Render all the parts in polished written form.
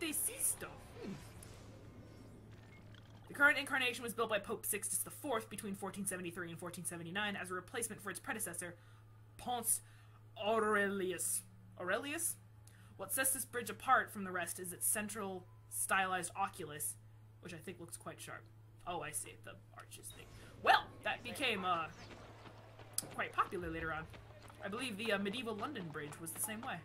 they see stuff. The current incarnation was built by Pope Sixtus IV between 1473 and 1479 as a replacement for its predecessor, Ponte Aurelius. Aurelius? What sets this bridge apart from the rest is its central stylized oculus, which I think looks quite sharp. Oh, I see it, the arches thing. Well, that became quite popular later on. I believe the medieval London Bridge was the same way.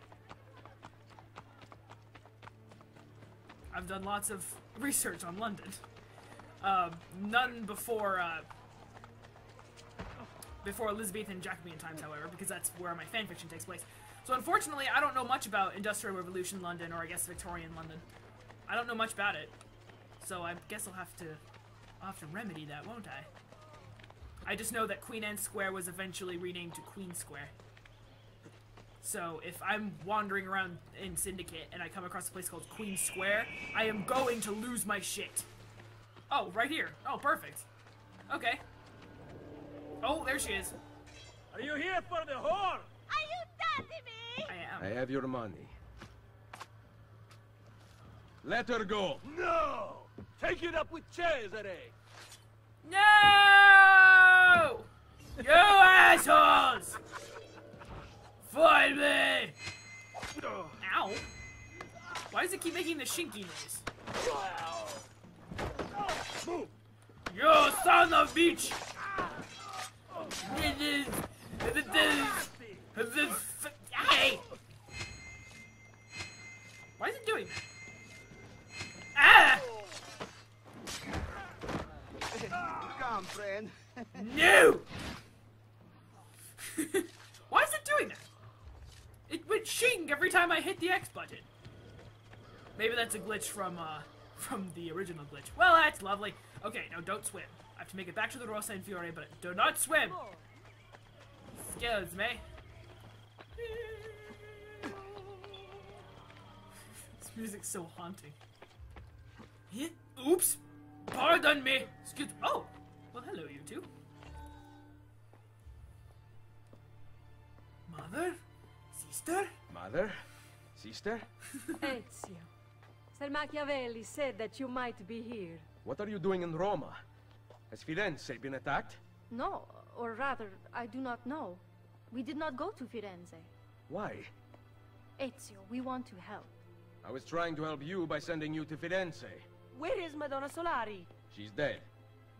I've done lots of research on London. None before before Elizabethan and Jacobean times, however, because that's where my fanfiction takes place. So unfortunately, I don't know much about Industrial Revolution London, or I guess Victorian London. I don't know much about it, so I guess I'll have to remedy that, won't I? I just know that Queen Anne Square was eventually renamed to Queen Square. So if I'm wandering around in Syndicate and I come across a place called Queen Square, I am going to lose my shit. Oh, right here. Oh, perfect. Okay. Oh, there she is. Are you here for the whore? Are you dancing me? I am. I have your money. Let her go. No! Take it up with Cesare! No! You assholes! Find me! Ow. Why does it keep making the shinky noise? Move. You son of a bitch! Hey! Why is it doing that? Ah! Come, friend. No! Why is it doing that? It went shing every time I hit the X button. Maybe that's a glitch from the original glitch. Well, that's lovely. Okay, now don't swim. I have to make it back to the Rosa in Fiore, but do not swim! Excuse me. This music's so haunting. Oops! Pardon me! Excuse- Oh! Well, hello, you two. Mother? Sister? Mother? Sister? Ezio. Sir Machiavelli said that you might be here. What are you doing in Roma? Has Firenze been attacked? No, or rather, I do not know. We did not go to Firenze. Why? Ezio, we want to help. I was trying to help you by sending you to Firenze. Where is Madonna Solari? She's dead.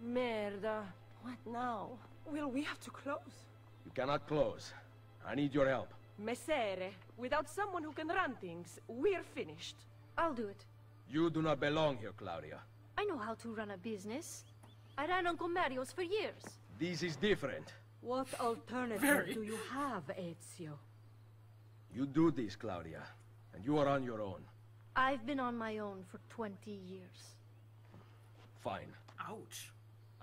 Merda. What now? Will we have to close? You cannot close. I need your help. Messere, without someone who can run things, we're finished. I'll do it. You do not belong here, Claudia. I know how to run a business. I ran Uncle Mario's for years. This is different. What alternative do you have, Ezio? You do this, Claudia, and you are on your own. I've been on my own for 20 years. Fine. Ouch.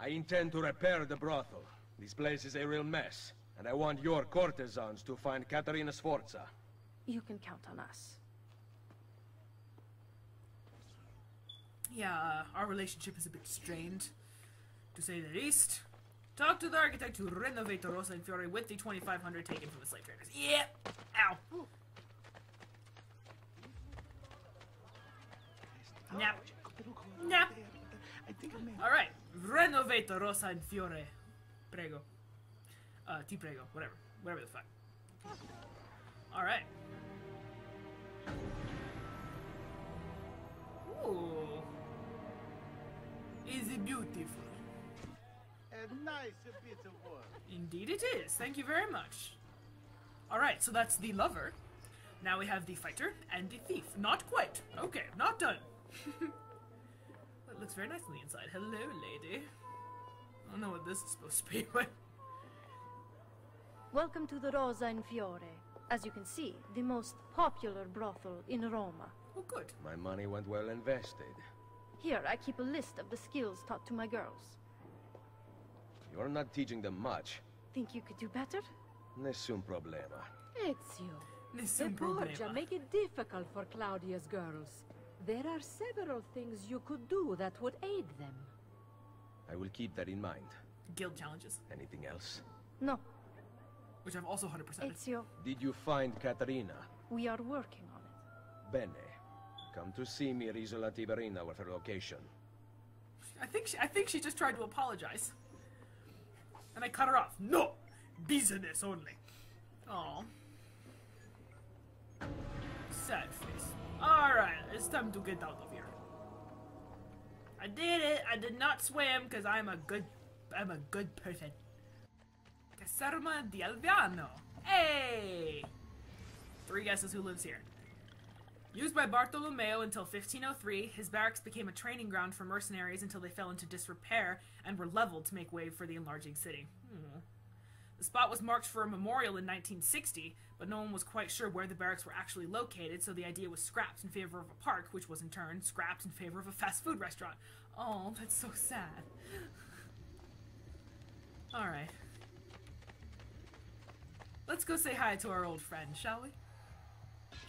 I intend to repair the brothel. This place is a real mess, and I want your courtesans to find Caterina Sforza. You can count on us. Yeah, our relationship is a bit strained, to say the least. Talk to the architect to renovate the Rosa in Fiore with the 2,500 taken from the slave traders. Yeah! Ow! Ooh. Nap. Nap. Alright. Renovate the Rosa in Fiore. Prego. Ti prego. Whatever. Whatever the fuck. Alright. Ooh. Is it beautiful? A nice bit of work. Indeed it is. Thank you very much. Alright, so that's the lover. Now we have the fighter and the thief. Not quite. Okay, not done. That looks very nice on the inside. Hello, lady. I don't know what this is supposed to be, but... Welcome to the Rosa in Fiore. As you can see, the most popular brothel in Roma. Oh, good. My money went well invested. Here, I keep a list of the skills taught to my girls. You're not teaching them much. Think you could do better? Nessun problema. Ezio. Nessun problema. The Borgia make it difficult for Claudia's girls. There are several things you could do that would aid them. I will keep that in mind. Guild challenges. Anything else? No. Which I've also 100%. Ezio. Did you find Caterina? We are working on it. Bene. Come to see me at Isola Tiberina with her location. I think she just tried to apologize. And I cut her off. No! Business only. Oh. Sad face. Alright, it's time to get out of here. I did it! I did not swim because I'm a good person. Caserma di Albiano. Hey! Three guesses who lives here. Used by Bartolomeo until 1503, his barracks became a training ground for mercenaries until they fell into disrepair and were leveled to make way for the enlarging city. Hmm. The spot was marked for a memorial in 1960, but no one was quite sure where the barracks were actually located, so the idea was scrapped in favor of a park, which was in turn scrapped in favor of a fast food restaurant. Oh, that's so sad. Alright. Let's go say hi to our old friend, shall we?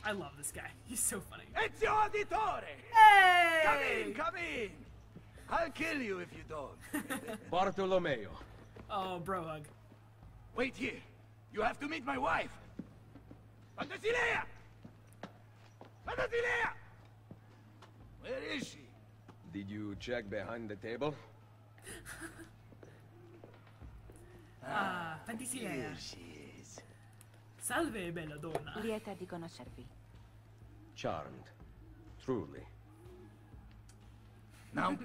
I love this guy. He's so funny. Ezio Auditore! Hey! Come in, come in! I'll kill you if you don't. Bartolomeo. Oh, bro hug. Wait here. You have to meet my wife. Pantasilea! Pantasilea! Where is she? Did you check behind the table? Pantasilea. Here she is. Salve, bella donna. Lieta di conoscervi. Charmed. Truly. Now,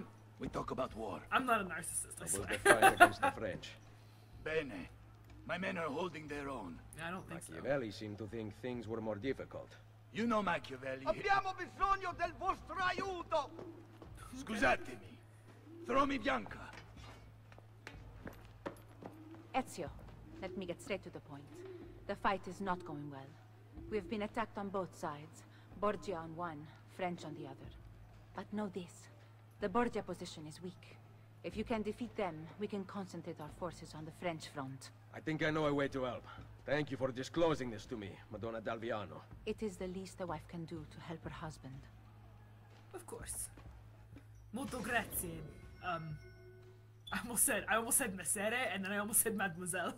we talk about war. I'm not a narcissist, I swear. I was the fight against the French. Bene. My men are holding their own. I don't think so. Machiavelli seemed to think things were more difficult. You know Machiavelli. Abbiamo bisogno del vostro aiuto! Scusatemi. Throw me Bianca. Ezio, let me get straight to the point. The fight is not going well. We've been attacked on both sides. Borgia on one, French on the other. But know this. The Borgia position is weak. If you can defeat them, we can concentrate our forces on the French front. I think I know a way to help. Thank you for disclosing this to me, Madonna d'Alviano. It is the least a wife can do to help her husband. Of course. Molto grazie. I almost said Messere, and then I almost said Mademoiselle.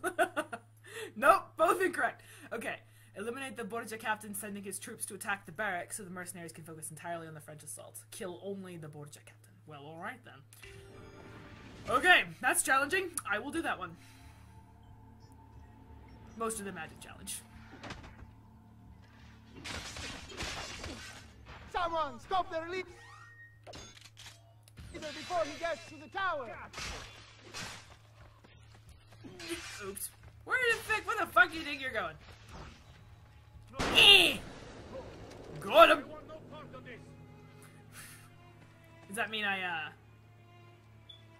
Nope, both incorrect. Okay. Eliminate the Borgia captain sending his troops to attack the barracks so the mercenaries can focus entirely on the French assault. Kill only the Borgia captain. Well, alright then. Okay, that's challenging. I will do that one. Most of the magic challenge. Someone stop their leap either before he gets to the tower. Oops. Where the fuck do you think you're going? Got him. Does that mean I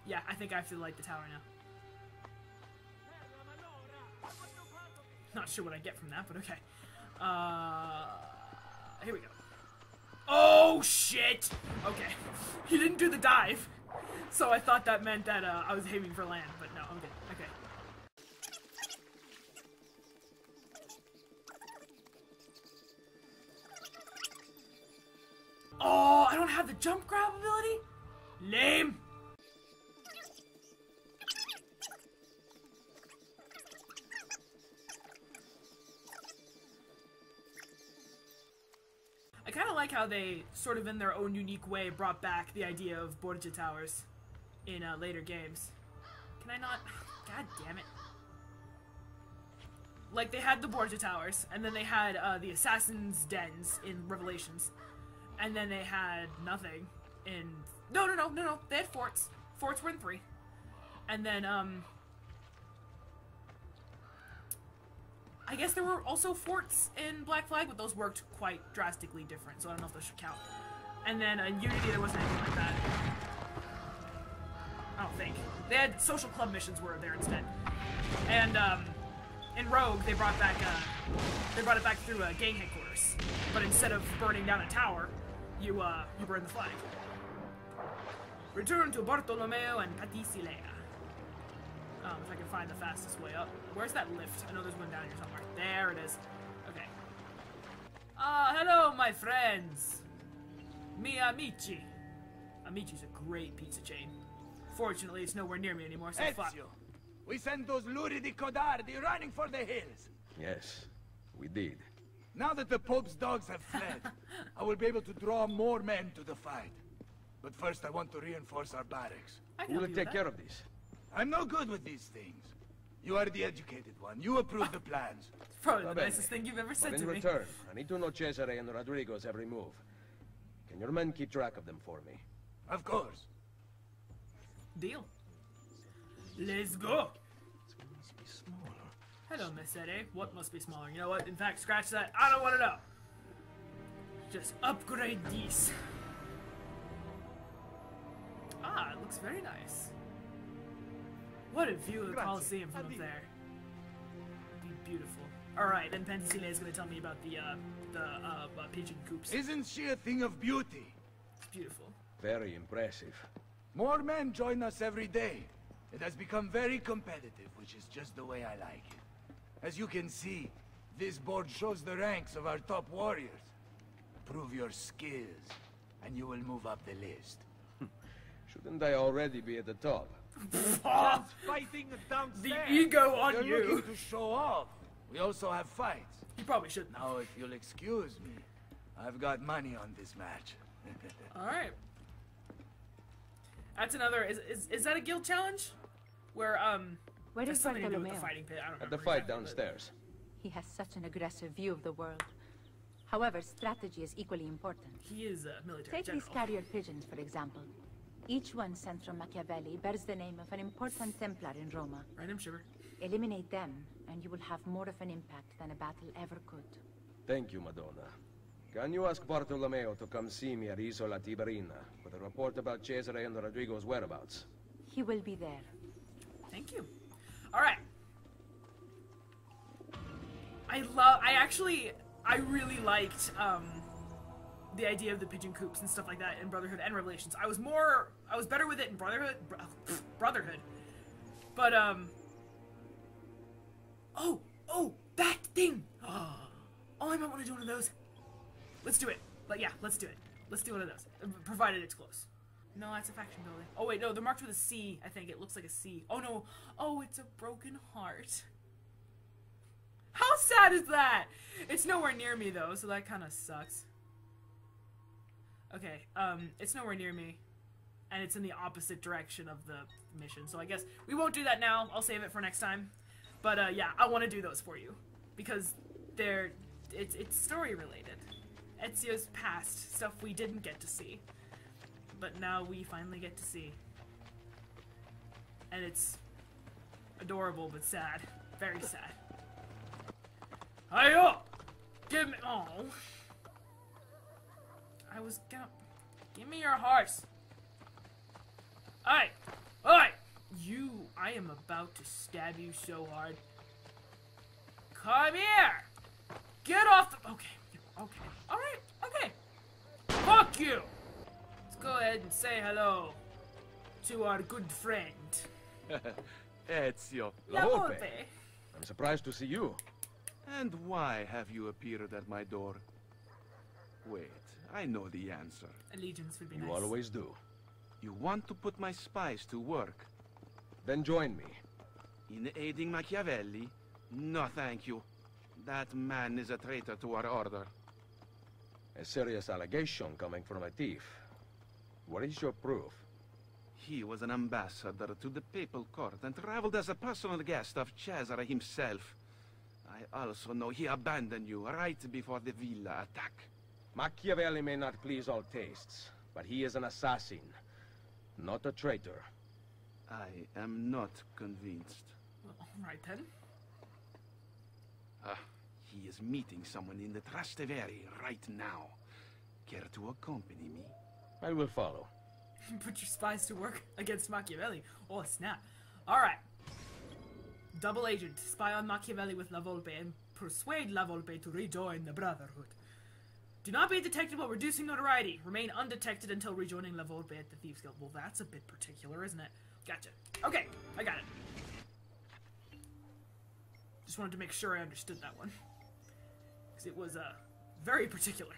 yeah, I think I have to light the tower now. Not sure what I get from that, but okay. Here we go. Oh, shit! Okay. He didn't do the dive, so I thought that meant that I was aiming for land, but no, I'm good. Okay. Oh, I don't have the jump grab ability? Lame! I kind of like how they, sort of in their own unique way, brought back the idea of Borgia Towers in later games. Can I not? God damn it. Like, they had the Borgia Towers, and then they had the Assassin's Dens in Revelations, and then they had nothing in... No, they had forts. Forts were in 3. And then, I guess there were also forts in Black Flag, but those worked quite drastically different, so I don't know if those should count. And then in Unity, there wasn't anything like that. I don't think. They had social club missions were there instead. And in Rogue, they brought back it back through gang headquarters. But instead of burning down a tower, you burn the flag. Return to Bartolomeo and Pantasilea. If I can find the fastest way up. Where's that lift? I know there's one down here somewhere. There it is. Okay. Hello, my friends. Mi Amici. Amici's a great pizza chain. Fortunately, it's nowhere near me anymore, so fuck. Ezio, we sent those luridi codardi running for the hills. Yes, we did. Now that the Pope's dogs have fled, I will be able to draw more men to the fight. But first I want to reinforce our barracks. Who will take care of this? I'm no good with these things. You are the educated one. You approve the plans. It's probably the nicest thing you've ever said to me. In return, I need to know Cesare and Rodrigo's every move. Can your men keep track of them for me? Of course. Deal. Let's go. This one must be smaller. Hello, Miss Eddie. What must be smaller? You know what? In fact, scratch that. I don't want to know. Just upgrade these. Ah, it looks very nice. What a view of the Coliseum from up there. It'd be beautiful. Alright, then Pantasilea is going to tell me about the pigeon coops. Isn't she a thing of beauty? It's beautiful. Very impressive. More men join us every day. It has become very competitive, which is just the way I like it. As you can see, this board shows the ranks of our top warriors. Prove your skills, and you will move up the list. Shouldn't I already be at the top? Fighting downstairs. The ego on you. You're looking to show off. We also have fights. You probably shouldn't. Now, if you'll excuse me, I've got money on this match. All right. That's another. Is that a guild challenge? Where where does something do with the fighting pit? I don't know. At the fight downstairs. He has such an aggressive view of the world. However, strategy is equally important. He is a military general. Take these carrier pigeons, for example. Each one sent from Machiavelli bears the name of an important Templar in Roma. Random shiver. Eliminate them, and you will have more of an impact than a battle ever could. Thank you, Madonna. Can you ask Bartolomeo to come see me at Isola Tiberina with a report about Cesare and Rodrigo's whereabouts? He will be there. Thank you. All right. I really liked the idea of the pigeon coops and stuff like that in Brotherhood and Revelations. I was better with it in Brotherhood. But, oh, that thing! Oh, I might want to do one of those. Let's do it. But yeah, let's do it. Let's do one of those. Provided it's close. No, that's a faction building. Oh wait, no, they're marked with a C, I think. It looks like a C. Oh no. Oh, it's a broken heart. How sad is that? It's nowhere near me though, so that kind of sucks. Okay, it's nowhere near me, and it's in the opposite direction of the mission, so I guess we won't do that now. I'll save it for next time. But, yeah, I want to do those for you, because they're, it's story-related. Ezio's past, stuff we didn't get to see, but now we finally get to see. And it's adorable, but sad. Very sad. Hi-yo! Give me- oh. I was gonna... Give me your horse! Alright! Alright! You... I am about to stab you so hard. Come here! Get off the... Okay. Okay. Alright. Okay. Fuck you! Let's go ahead and say hello to our good friend. Ezio. La Volpe. I'm surprised to see you. And why have you appeared at my door? Wait. I know the answer. Allegiance would be nice. You always do. You want to put my spies to work? Then join me. In aiding Machiavelli? No, thank you. That man is a traitor to our order. A serious allegation coming from a thief. What is your proof? He was an ambassador to the papal court and traveled as a personal guest of Cesare himself. I also know he abandoned you right before the villa attack. Machiavelli may not please all tastes, but he is an assassin, not a traitor. I am not convinced. Well, all right then. He is meeting someone in the Trastevere right now. Care to accompany me? I will follow. Put your spies to work against Machiavelli. Oh, snap. All right. Double agent, spy on Machiavelli with La Volpe and persuade La Volpe to rejoin the Brotherhood. Do not be detected while reducing notoriety. Remain undetected until rejoining La Volpe at the Thieves Guild. Well, that's a bit particular, isn't it? Gotcha. Okay, I got it. Just wanted to make sure I understood that one. Because it was, very particular.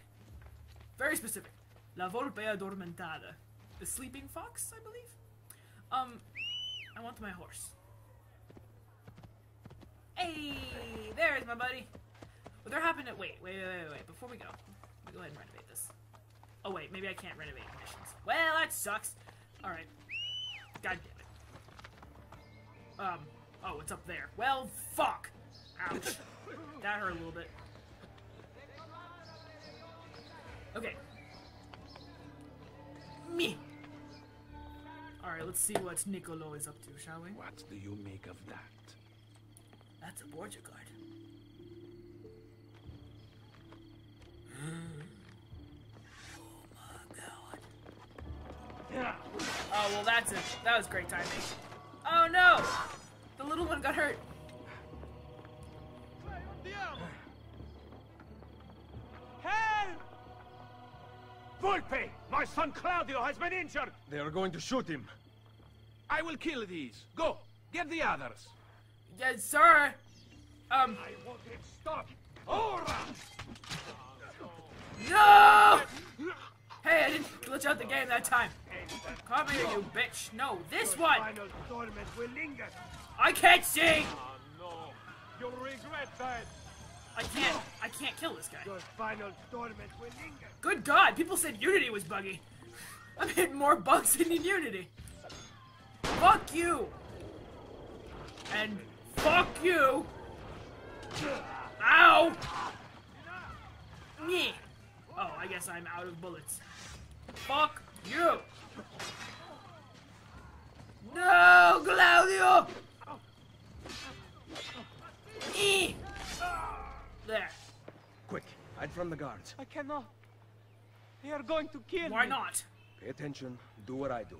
Very specific. La Volpe Addormentata. The sleeping fox, I believe? I want my horse. Hey, there's my buddy. But there happened at... Wait. Before we go, let me go ahead and renovate this. Oh, wait. Maybe I can't renovate missions. Well, that sucks. All right. God damn it. Oh, it's up there. Well, fuck. Ouch. That hurt a little bit. Okay. Me. All right, let's see what Niccolo is up to, shall we? What do you make of that? That's a Borgia card. Oh my god. Yeah. Oh, well, that's it. That was great timing. Oh no! The little one got hurt. Help! Volpe! My son Claudio has been injured! They are going to shoot him. I will kill these. Go! Get the others. Yes, sir! I want him stopped! Aura! No! Hey, I didn't glitch out the game that time. Come here, you bitch. No, this one! I can't see! You'll regret that. I can't kill this guy. Your final torment will linger. Good God, people said Unity was buggy. I'm hitting more bugs than in Unity. Fuck you. And fuck you. Ow. Me. Oh, I guess I'm out of bullets. Fuck you. No, Claudio. Me. There. Quick, hide from the guards. I cannot. They are going to kill me. Why not? Pay attention. Do what I do.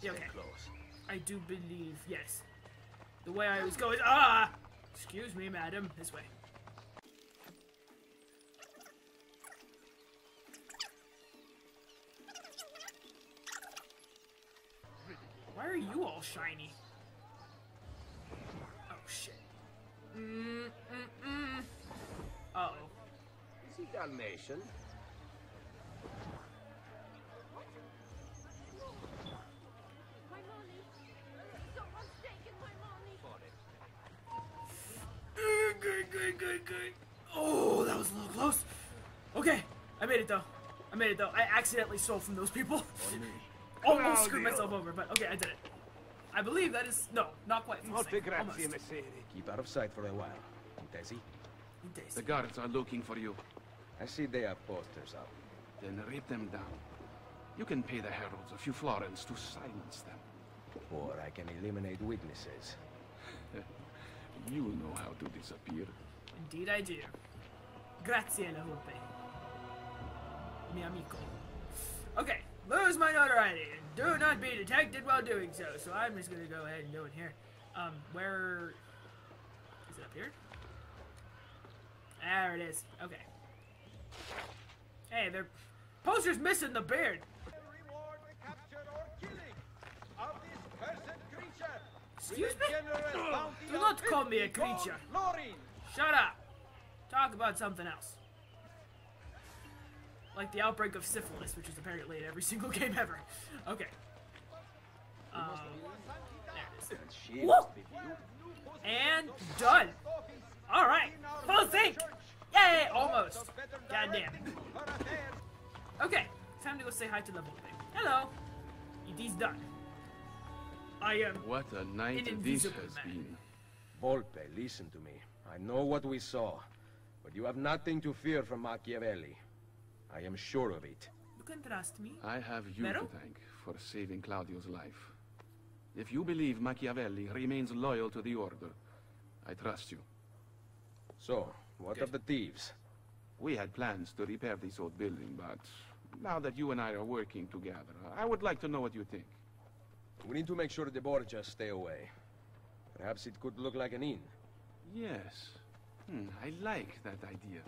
Stay close. I do believe, yes. The way I was going. Ah! Excuse me, madam. This way. Why are you all shiny? Oh, shit. Uh-oh. Is he Dalmatian? My money. Someone's taking my money. Good. Oh, that was a little close. Okay, I made it though. I accidentally stole from those people. Almost screwed myself over, but okay, I did it. I believe that is... No, not quite. Keep out of sight for a while. Intesi? The guards are looking for you. I see they have posters up. Then rip them down. You can pay the heralds a few florins to silence them. Or I can eliminate witnesses. You know how to disappear. Indeed I do. Grazie, La Volpe. Mi amico. Okay. Lose my notoriety and do not be detected while doing so. So I'm just gonna go ahead and go in here. Where is it up here? There it is. Okay. Hey, their poster's missing the beard. Reward the capture or killing of this cursed creature. Excuse me? Do not call me a creature. Shut up. Talk about something else. Like the outbreak of syphilis, which is apparently in every single game ever. Okay. There it is. Whoa! And done! Alright! Full sync! Yay! Almost! Goddamn. Okay. Time to go say hi to the Volpe. Hello! It is done. I am... What a night this has been. Volpe, listen to me. I know what we saw. But you have nothing to fear from Machiavelli. I am sure of it. You can trust me. I have you to thank for saving Claudio's life. If you believe Machiavelli remains loyal to the order, I trust you. So, what of the thieves? We had plans to repair this old building, but now that you and I are working together, I would like to know what you think. We need to make sure the Borgias stay away. Perhaps it could look like an inn. Yes. I like that idea.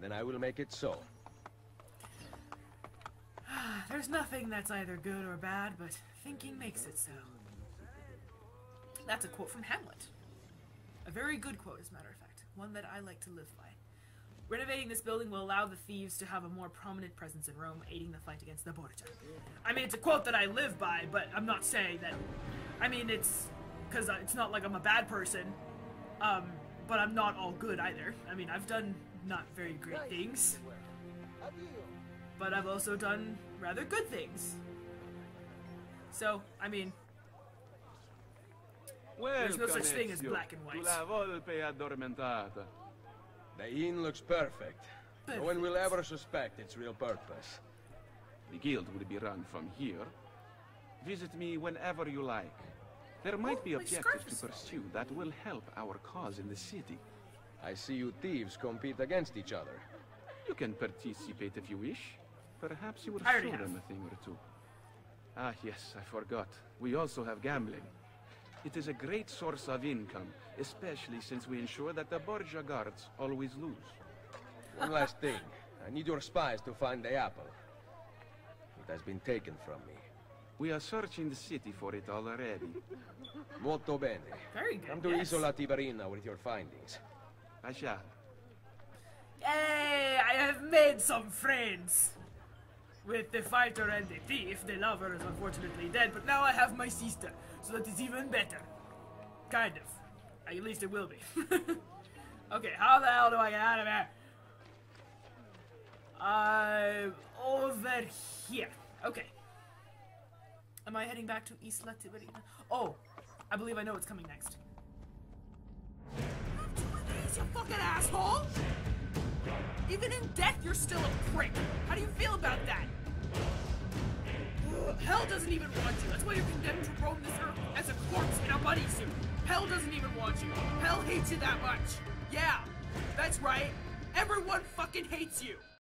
Then I will make it so. There's nothing that's either good or bad, but thinking makes it so. That's a quote from Hamlet. A very good quote, as a matter of fact. One that I like to live by. Renovating this building will allow the thieves to have a more prominent presence in Rome, aiding the fight against the Borgia. I mean, it's a quote that I live by, but I'm not saying that... I mean, it's... because it's not like I'm a bad person. but I'm not all good either. I mean, I've done not very great things, but I've also done rather good things. So, I mean, there's no such thing as black and white. La Volpe Addormentata. The inn looks perfect. No one will ever suspect its real purpose. The guild will be run from here. Visit me whenever you like. There might be objectives to pursue that will help our cause in the city. I see you thieves compete against each other. You can participate if you wish. Perhaps you will show them a thing or two. Ah yes, I forgot. We also have gambling. It is a great source of income, especially since we ensure that the Borgia guards always lose. One last thing. I need your spies to find the apple. It has been taken from me. We are searching the city for it already. Molto bene. Very good. Come to Isola Tiberina with your findings. I shall. Yay! I have made some friends! With the fighter and the thief. The lover is unfortunately dead, but now I have my sister, so that is even better. Kind of. At least it will be. Okay, how the hell do I get out of here? I'm over here. Okay. Am I heading back to Isola Tiberina? Oh, I believe I know what's coming next. After 2 days, you fucking asshole! Even in death, you're still a prick. How do you feel about that? Hell doesn't even want you. That's why you're condemned to roam this earth as a corpse in a bunny suit. Hell doesn't even want you. Hell hates you that much. Yeah, that's right. Everyone fucking hates you.